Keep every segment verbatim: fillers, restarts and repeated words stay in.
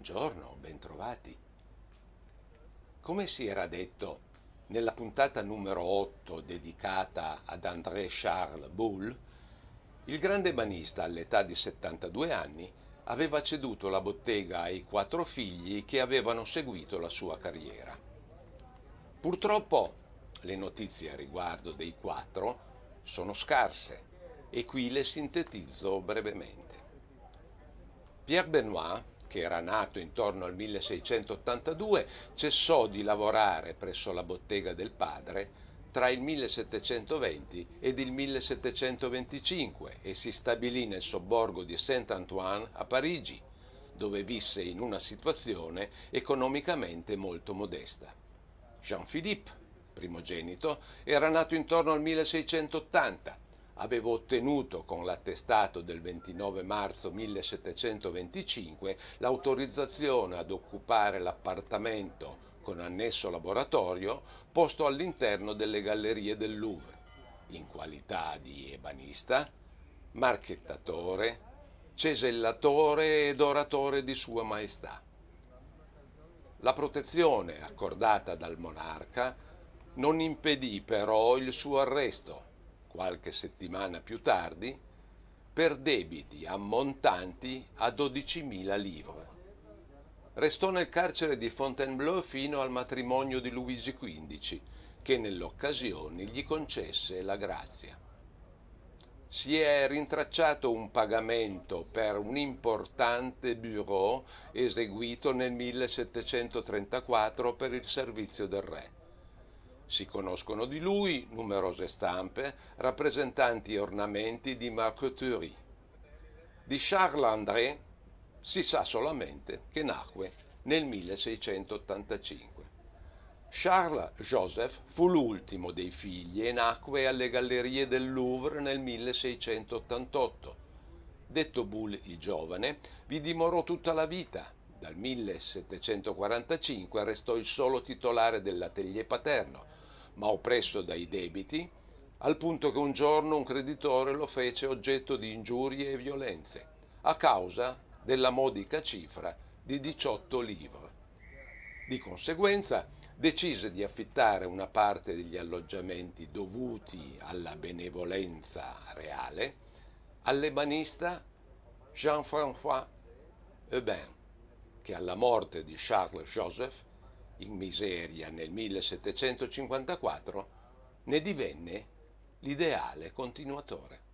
Buongiorno, bentrovati. Come si era detto nella puntata numero otto dedicata ad André Charles Boulle, il grande banista all'età di settantadue anni aveva ceduto la bottega ai quattro figli che avevano seguito la sua carriera. Purtroppo le notizie a riguardo dei quattro sono scarse e qui le sintetizzo brevemente. Pierre Benoît, che era nato intorno al milleseicentottantadue, cessò di lavorare presso la bottega del padre tra il millesettecentoventi ed il millesettecentoventicinque e si stabilì nel sobborgo di Saint-Antoine a Parigi, dove visse in una situazione economicamente molto modesta. Jean-Philippe, primogenito, era nato intorno al milleseicentottanta. Aveva ottenuto con l'attestato del ventinove marzo millesettecentoventicinque l'autorizzazione ad occupare l'appartamento con annesso laboratorio posto all'interno delle Gallerie del Louvre, in qualità di ebanista, marchettatore, cesellatore ed oratore di Sua Maestà. La protezione accordata dal monarca non impedì però il suo arresto, qualche settimana più tardi, per debiti ammontanti a dodicimila livre. Restò nel carcere di Fontainebleau fino al matrimonio di Luigi quindicesimo, che nell'occasione gli concesse la grazia. Si è rintracciato un pagamento per un importante bureau eseguito nel millesettecentotrentaquattro per il servizio del re. Si conoscono di lui numerose stampe, rappresentanti e ornamenti di Marqueterie. Di Charles André si sa solamente che nacque nel milleseicentoottantacinque. Charles Joseph fu l'ultimo dei figli e nacque alle Gallerie del Louvre nel milleseicentottantotto. Detto Boulle il giovane, vi dimorò tutta la vita. Dal millesettecentoquarantacinque restò il solo titolare dell'atelier paterno, ma oppresso dai debiti, al punto che un giorno un creditore lo fece oggetto di ingiurie e violenze, a causa della modica cifra di diciotto livre. Di conseguenza decise di affittare una parte degli alloggiamenti dovuti alla benevolenza reale all'ebanista Jean-François Oeben, che alla morte di Charles Joseph, in miseria nel millesettecentocinquantaquattro, ne divenne l'ideale continuatore.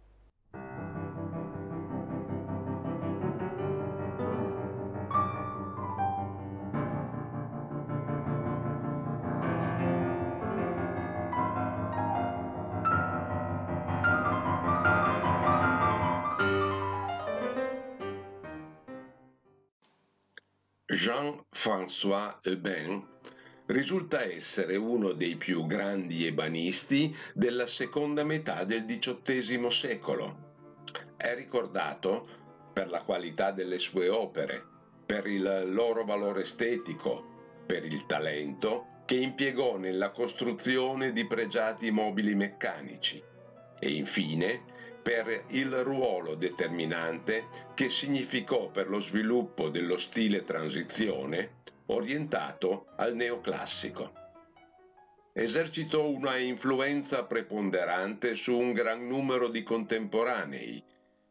Jean-François Oeben risulta essere uno dei più grandi ebanisti della seconda metà del diciottesimo secolo. È ricordato per la qualità delle sue opere, per il loro valore estetico, per il talento che impiegò nella costruzione di pregiati mobili meccanici e infine per il ruolo determinante che significò per lo sviluppo dello stile transizione orientato al neoclassico. Esercitò una influenza preponderante su un gran numero di contemporanei,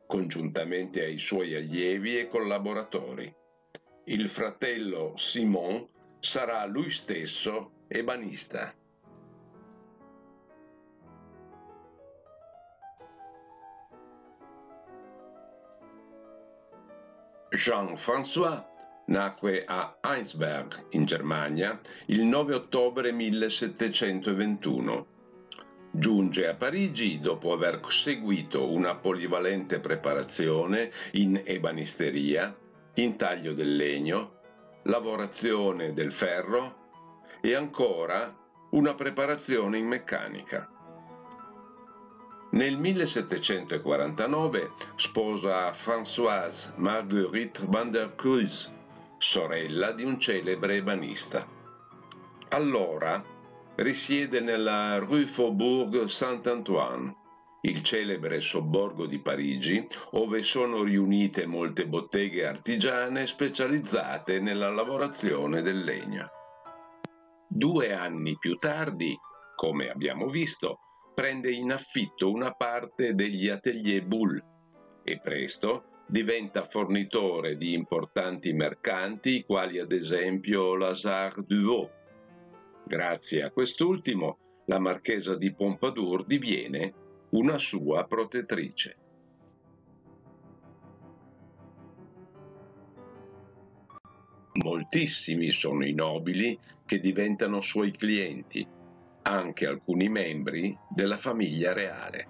congiuntamente ai suoi allievi e collaboratori. Il fratello Simon sarà lui stesso ebanista. Jean-François nacque a Heinsberg, in Germania, il nove ottobre millesettecentoventuno. Giunge a Parigi dopo aver seguito una polivalente preparazione in ebanisteria, intaglio del legno, lavorazione del ferro e ancora una preparazione in meccanica. Nel millesettecentoquarantanove sposa Françoise Marguerite van der Kruis, sorella di un celebre ebanista. Allora risiede nella Rue Faubourg Saint-Antoine, il celebre sobborgo di Parigi, ove sono riunite molte botteghe artigiane specializzate nella lavorazione del legno. Due anni più tardi, come abbiamo visto, prende in affitto una parte degli atelier Boulle e presto diventa fornitore di importanti mercanti quali ad esempio Lazare Duvaux. Grazie a quest'ultimo la marchesa di Pompadour diviene una sua protettrice. Moltissimi sono i nobili che diventano suoi clienti, anche alcuni membri della famiglia reale.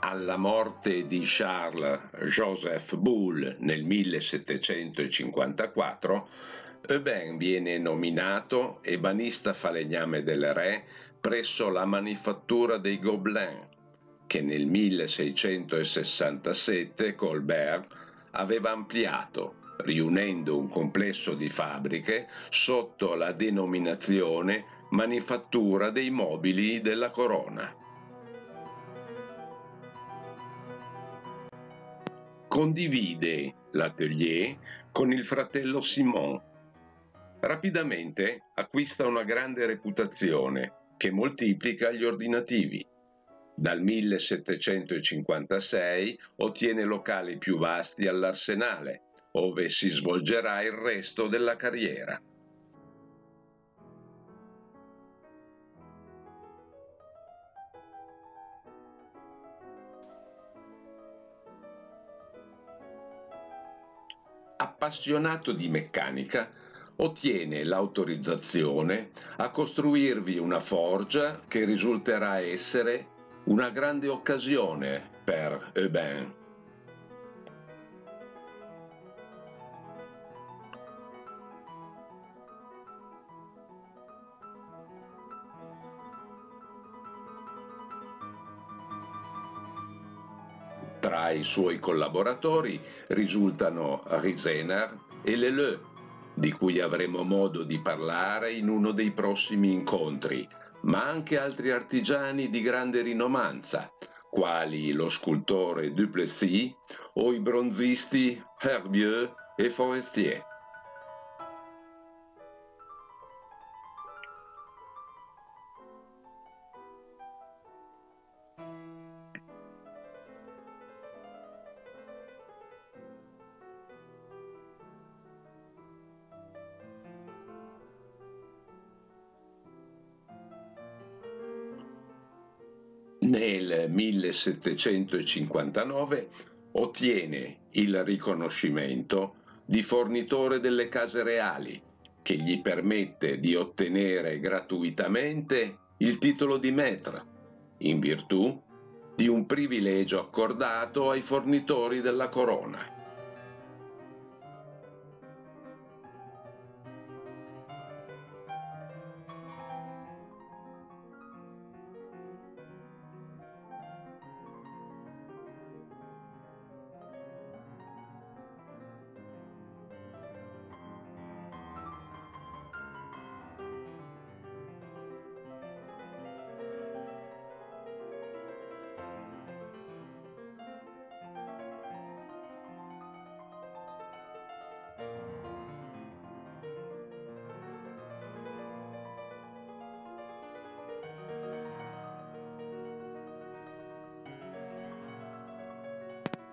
Alla morte di Charles Joseph Boulle nel millesettecentocinquantaquattro, Oeben viene nominato ebanista falegname del re presso la Manifattura dei Gobelins, che nel milleseicentosessantasette Colbert aveva ampliato, riunendo un complesso di fabbriche sotto la denominazione Manifattura dei Mobili della Corona. Condivide l'atelier con il fratello Simon. Rapidamente acquista una grande reputazione che moltiplica gli ordinativi. Dal millesettecentocinquantasei ottiene locali più vasti all'Arsenale, ove si svolgerà il resto della carriera. Appassionato di meccanica, ottiene l'autorizzazione a costruirvi una forgia che risulterà essere una grande occasione per Oeben. Tra i suoi collaboratori risultano Riesener e Leleu, di cui avremo modo di parlare in uno dei prossimi incontri, ma anche altri artigiani di grande rinomanza, quali lo scultore Duplessis o i bronzisti Herbieux e Forestier. Nel millesettecentocinquantanove ottiene il riconoscimento di fornitore delle case reali, che gli permette di ottenere gratuitamente il titolo di maître, in virtù di un privilegio accordato ai fornitori della corona.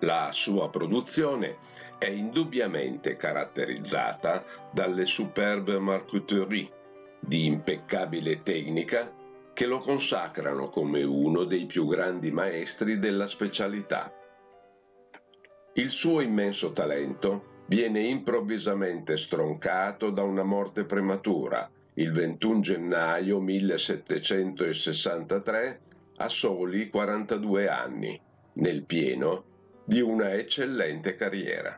La sua produzione è indubbiamente caratterizzata dalle superbe marqueterie di impeccabile tecnica che lo consacrano come uno dei più grandi maestri della specialità. Il suo immenso talento viene improvvisamente stroncato da una morte prematura il ventuno gennaio millesettecentosessantatré a soli quarantadue anni, nel pieno di una eccellente carriera.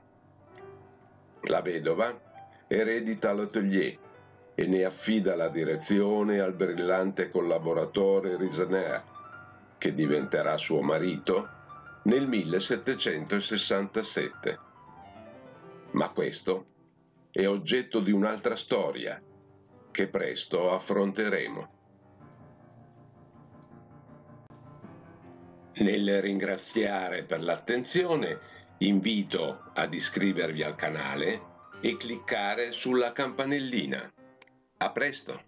La vedova eredita l'atelier e ne affida la direzione al brillante collaboratore Riesener, che diventerà suo marito nel millesettecentosessantasette. Ma questo è oggetto di un'altra storia che presto affronteremo. Nel ringraziare per l'attenzione, invito ad iscrivervi al canale e cliccare sulla campanellina. A presto!